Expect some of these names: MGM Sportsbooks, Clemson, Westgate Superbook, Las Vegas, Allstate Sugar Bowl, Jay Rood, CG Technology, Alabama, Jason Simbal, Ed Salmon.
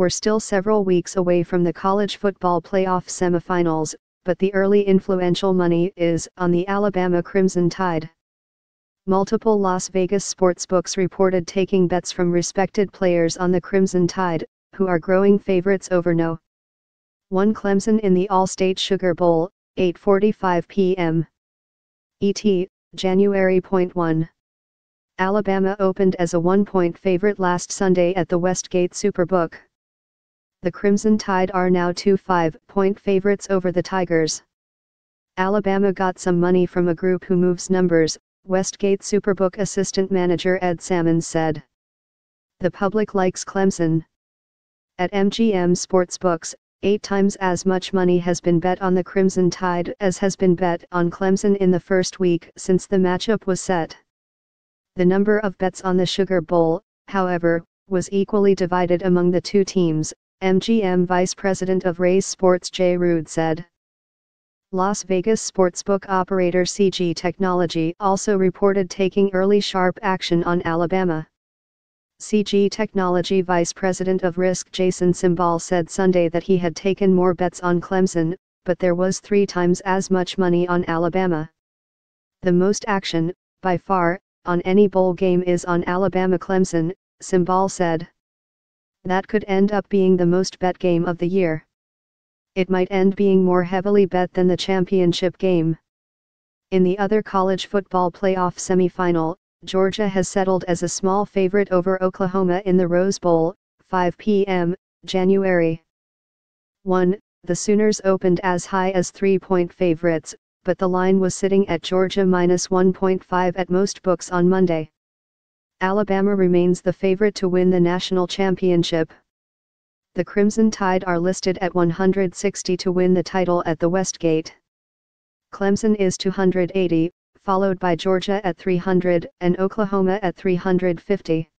We're still several weeks away from the college football playoff semifinals, but the early influential money is on the Alabama Crimson Tide. Multiple Las Vegas sportsbooks reported taking bets from respected players on the Crimson Tide, who are growing favorites over No. 1 Clemson in the Allstate Sugar Bowl, 8:45 p.m. ET, January 1. Alabama opened as a 1-point favorite last Sunday at the Westgate Superbook. The Crimson Tide are now 2 5-point favorites over the Tigers. Alabama got some money from a group who moves numbers, Westgate Superbook assistant manager Ed Salmon said. The public likes Clemson. At MGM Sportsbooks, 8 times as much money has been bet on the Crimson Tide as has been bet on Clemson in the first week since the matchup was set. The number of bets on the Sugar Bowl, however, was equally divided among the two teams, MGM Vice President of Raise Sports Jay Rood said. Las Vegas sportsbook operator CG Technology also reported taking early sharp action on Alabama. CG Technology Vice President of Risk Jason Simbal said Sunday that he had taken more bets on Clemson, but there was 3 times as much money on Alabama. The most action, by far, on any bowl game is on Alabama-Clemson, Simbal said. That could end up being the most bet game of the year. It might end being more heavily bet than the championship game. In the other college football playoff semifinal, Georgia has settled as a small favorite over Oklahoma in the Rose Bowl, 5 p.m., January 1. The Sooners opened as high as 3-point favorites, but the line was sitting at Georgia minus 1.5 at most books on Monday. Alabama remains the favorite to win the national championship. The Crimson Tide are listed at 160 to win the title at the Westgate. Clemson is 280, followed by Georgia at 300 and Oklahoma at 350.